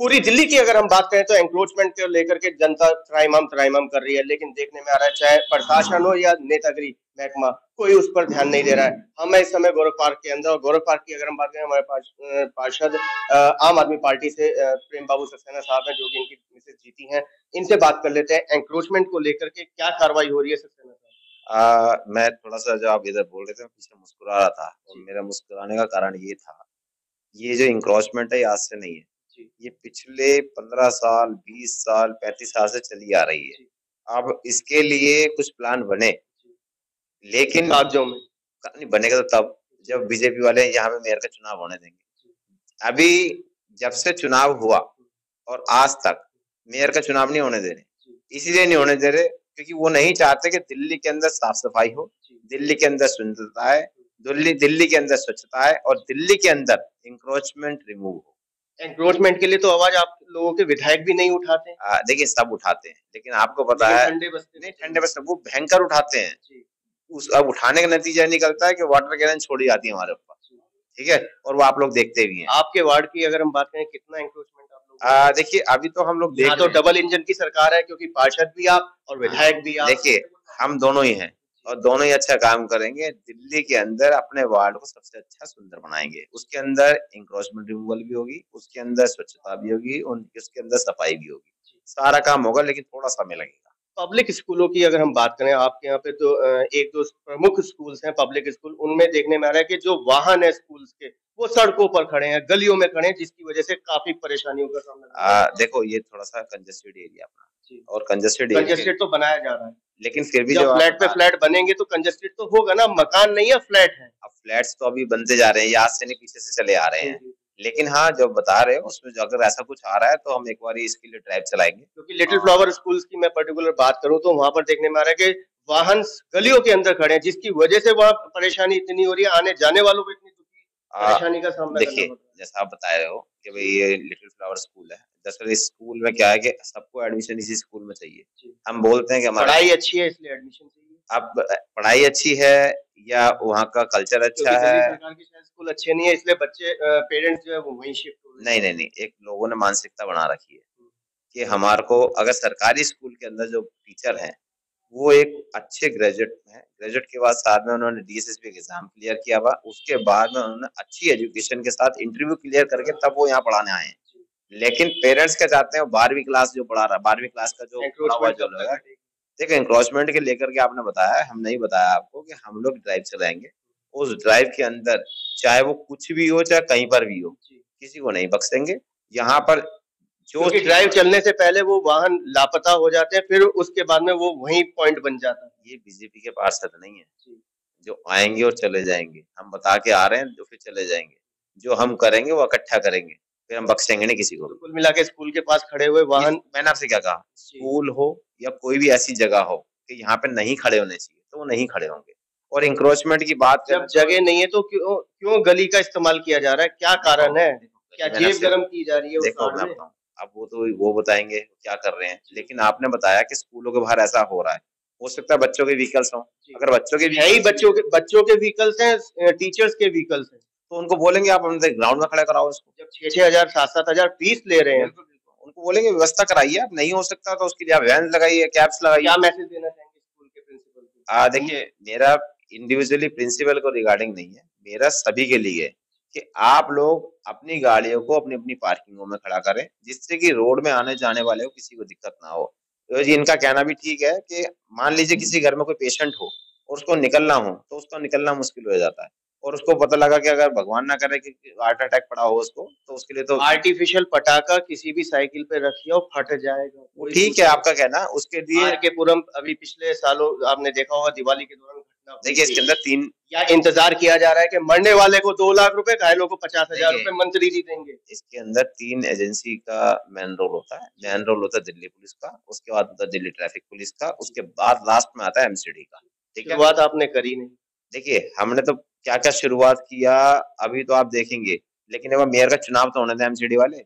पूरी दिल्ली की अगर हम बात करें तो एंक्रोचमेंट को लेकर के जनता त्राईमाम कर रही है, लेकिन देखने में आ रहा है चाहे प्रशासन हो या नेतागिरी महकमा, कोई उस पर ध्यान नहीं दे रहा है। हम इस समय गोरख पार्क के अंदर, और गोरख पार्क की अगर हम बात करें हमारे पार्षद आम आदमी पार्टी से प्रेम बाबू सक्सैना साहब है जो कि इनकी मिसेज जीती है, इनसे बात कर लेते हैं एंक्रोचमेंट को लेकर के क्या कार्रवाई हो रही है। सक्सेना साहब, मैं थोड़ा सा जो आप इधर बोल रहे थे पीछे मुस्कुरा रहा था, और मेरा मुस्कुराने का कारण ये था, ये जो एंक्रोचमेंट है आज से नहीं है, ये पिछले 15 साल 20 साल 35 साल से चली आ रही है। अब इसके लिए कुछ प्लान बने, लेकिन आप जो नहीं बनेगा तो तब जब बीजेपी वाले यहाँ पे मेयर का चुनाव होने देंगे। अभी जब से चुनाव हुआ और आज तक मेयर का चुनाव नहीं होने दे रहे, इसीलिए नहीं होने दे रहे क्योंकि वो नहीं चाहते कि दिल्ली के अंदर साफ सफाई हो, दिल्ली के अंदर सुंदरता है, दिल्ली के अंदर स्वच्छता है और दिल्ली के अंदर इंक्रोचमेंट रिमूव हो। एंक्रोचमेंट के लिए तो आवाज आप लोगों के विधायक भी नहीं उठाते हैं। देखिए सब उठाते हैं, लेकिन आपको पता है ठंडे बस्ते वो भयंकर उठाते हैं। उस अब उठाने का नतीजा निकलता है कि वाटर कैनन छोड़ी जाती है हमारे ऊपर, ठीक है, और वो आप लोग देखते भी हैं। आपके वार्ड की अगर हम बात करें कितना एंक्रोचमेंट आप लोग, देखिए अभी तो हम लोग देख तो डबल इंजन की सरकार है क्योंकि पार्षद भी आप और विधायक भी आप, देखिए हम दोनों ही हैं और दोनों ही अच्छा काम करेंगे। दिल्ली के अंदर अपने वार्ड को सबसे अच्छा सुंदर बनाएंगे, उसके अंदर इंक्रोचमेंट रिमूवल भी होगी, उसके अंदर स्वच्छता भी होगी, उसके अंदर सफाई भी होगी, सारा काम होगा, लेकिन थोड़ा समय लगेगा। पब्लिक स्कूलों की अगर हम बात करें, आपके यहाँ पे तो एक दो प्रमुख स्कूल हैं पब्लिक स्कूल, उनमें देखने में आ रहा है कि जो वाहन है स्कूल के वो सड़कों पर खड़े हैं, गलियों में खड़े हैं, जिसकी वजह से काफी परेशानियों का सामना। देखो ये थोड़ा सा कंजेस्टेड एरिया अपना, और कंजेस्टेड तो बनाया जा रहा है, लेकिन फिर भी जो फ्लैट पे फ्लैट बनेंगे तो कंजेस्टेड तो होगा ना, मकान नहीं है फ्लैट है। अब फ्लैट्स तो अभी बनते जा रहे हैं, आज से नहीं पीछे से चले आ रहे हैं, लेकिन हाँ जो बता रहे हो उसमें जो अगर ऐसा कुछ आ रहा है तो हम एक बार इसके लिए ड्राइव चलाएंगे। क्योंकि लिटिल फ्लावर स्कूल्स की मैं पर्टिकुलर बात करूं तो वहां पर देखने में आ रहा है कि वाहन गलियों के अंदर खड़े हैं, जिसकी वजह से वहाँ परेशानी इतनी हो रही है, आने जाने वालों को इतनी परेशानी का सामना। देखिए जैसा आप बता रहे हो कि भाई ये लिटिल फ्लावर स्कूल है, दरअसल इस स्कूल में क्या है कि सबको एडमिशन इसी स्कूल में चाहिए। हम बोलते हैं कि हमारी पढ़ाई अच्छी है इसलिए एडमिशन चाहिए। अब पढ़ाई अच्छी है या वहाँ का कल्चर अच्छा है, स्कूल अच्छे नहीं है इसलिए बच्चे पेरेंट्स जो है वो वहीं शिफ्ट हो रहे हैं। नहीं, एक लोगों ने मानसिकता बना रखी है कि हमारे को अगर सरकारी स्कूल के अंदर जो टीचर हैं वो एक अच्छे ग्रेजुएट है, ग्रेजुएट के बाद साथ में उन्होंने DSSB का एग्जाम क्लियर किया हुआ, उसके बाद में उन्होंने अच्छी एजुकेशन के साथ इंटरव्यू क्लियर करके तब वो यहाँ पढ़ाने आए हैं। लेकिन पेरेंट्स क्या चाहते हैं, 12वीं क्लास जो पढ़ा रहा है, 12वीं क्लास का जो है। देखो एंक्रोचमेंट के लेकर के आपने बताया, हम नहीं बताया आपको कि हम लोग ड्राइव चलाएंगे, उस ड्राइव के अंदर चाहे वो कुछ भी हो, चाहे कहीं पर भी हो, किसी को नहीं बख्शेंगे। यहाँ पर जो ड्राइव चलने से पहले वो वाहन लापता हो जाते हैं, फिर उसके बाद में वो वही पॉइंट बन जाता है। ये बीजेपी के पार्षद नहीं है जो आएंगे और चले जाएंगे, हम बता के आ रहे हैं जो फिर चले जाएंगे, जो हम करेंगे वो इकट्ठा करेंगे, फिर हम बख्शेंगे नहीं किसी को। कुल मिला के स्कूल के पास खड़े हुए वाहन, मैंने आपसे क्या कहा, स्कूल हो या कोई भी ऐसी जगह हो कि यहाँ पे नहीं खड़े होने चाहिए तो वो नहीं खड़े होंगे। और इंक्रोचमेंट की बात, जब जगह नहीं है तो क्यों गली का इस्तेमाल किया जा रहा है, क्या कारण है, क्या जेब गरम की जा रही है। देखो अब वो तो वो बताएंगे क्या कर रहे हैं, लेकिन आपने बताया कि स्कूलों के बाहर ऐसा हो रहा है, हो सकता है बच्चों के व्हीकल्स हों, अगर बच्चों के व्हीकल्स हैं, टीचर्स के व्हीकल्स हैं, तो उनको बोलेंगे आप हमसे ग्राउंड में खड़ा कराओ इसको। जब 6-7 हजार फीस ले रहे हैं, उनको बोलेंगे व्यवस्था कराइए, अब नहीं हो सकता तो उसके लिए आप वैन लगाइए, कैब्स लगाइए। क्या मैसेज देना चाहेंगे स्कूल के प्रिंसिपल को? देखिए मेरा इंडिविजुअली प्रिंसिपल को रिगार्डिंग नहीं है, मेरा सभी के लिए कि आप लोग अपनी गाड़ियों को अपनी अपनी पार्किंगों में खड़ा करें, जिससे कि रोड में आने जाने वाले को किसी को दिक्कत ना हो। तो जी इनका कहना भी ठीक है कि मान लीजिए किसी घर में कोई पेशेंट हो और उसको निकलना हो तो उसका निकलना मुश्किल हो जाता है, और उसको पता लगा कि अगर भगवान ना करे कि हार्ट अटैक पड़ा हो उसको, तो उसके लिए तो आर्टिफिशियल पटाखा किसी भी साइकिल पे रखिए और फट जाएगा। ठीक है आपका कहना, उसके लिए के पूरम अभी पिछले सालों आपने देखा होगा दिवाली के दौरान घटना, देखिए इसके अंदर तीन या इंतजार किया जा रहा है कि मरने वाले को 2 लाख रुपए, घायलों को 50,000 रुपए मंत्री जी देंगे। इसके अंदर 3 एजेंसी का मैन रोल होता है दिल्ली पुलिस का, उसके बाद होता है दिल्ली ट्रैफिक पुलिस का, उसके बाद लास्ट में आता है MCD का। ठीक है, बात आपने करी नहीं। देखिए हमने तो क्या क्या शुरुआत किया अभी तो आप देखेंगे, लेकिन अब मेयर का चुनाव तो होने थे। MCD वाले,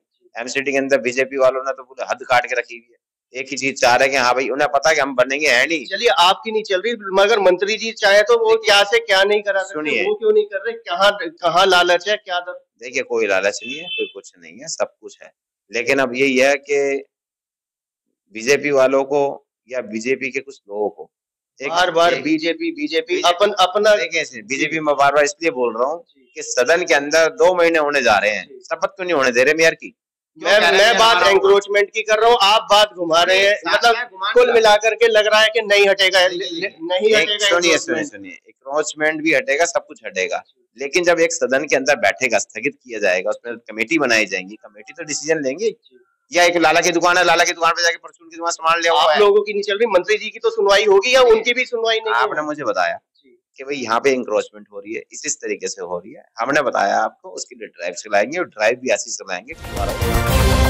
MCD के अंदर बीजेपी वालों ने तो पूरे हद काट के रखी हुई है, एक ही चीज चाह रहे हैं कि हाँ भाई उन्हें पता है कि हम बनेंगे है नहीं। चलिए आपकी नहीं चल रही, मगर मंत्री जी चाहे तो वो क्या से क्या नहीं करा सकते, वो क्यों नहीं कर रहे, कहाँ लालच है, क्या? देखिए कोई लालच नहीं है, कोई कुछ नहीं है, सब कुछ है। लेकिन अब यही है कि बीजेपी वालों को या बीजेपी के कुछ लोगों को बार बार बीजेपी अपना बीजेपी में बार बार इसलिए बोल रहा हूँ कि सदन के अंदर 2 महीने होने जा रहे हैं, शपथ क्यों नहीं होने दे रहे मेयर की? मैं बात एंक्रोचमेंट की कर रहा हूँ, आप बात घुमा रहे हैं। मतलब कुल मिलाकर के लग रहा है कि नहीं हटेगा, नहीं हटेगा। सुनिए, एंक्रोचमेंट भी हटेगा, सब कुछ हटेगा, लेकिन जब एक सदन के अंदर बैठेगा, स्थगित किया जाएगा, उसमें कमेटी बनाई जाएंगी, कमेटी तो डिसीजन लेंगी। या एक लाला की दुकान है, लाला की दुकान पे जाके परचून की दुकान सामान ले आओ। आप लोगों की नहीं चल रही, मंत्री जी की तो सुनवाई होगी या उनकी भी सुनवाई नहीं? आपने मुझे बताया कि भाई यहाँ पे इंक्रोचमेंट हो रही है, इस तरीके से हो रही है। हमने बताया आपको, उसके लिए ड्राइव चलाएंगे और ड्राइव भी ऐसी चलाएंगे।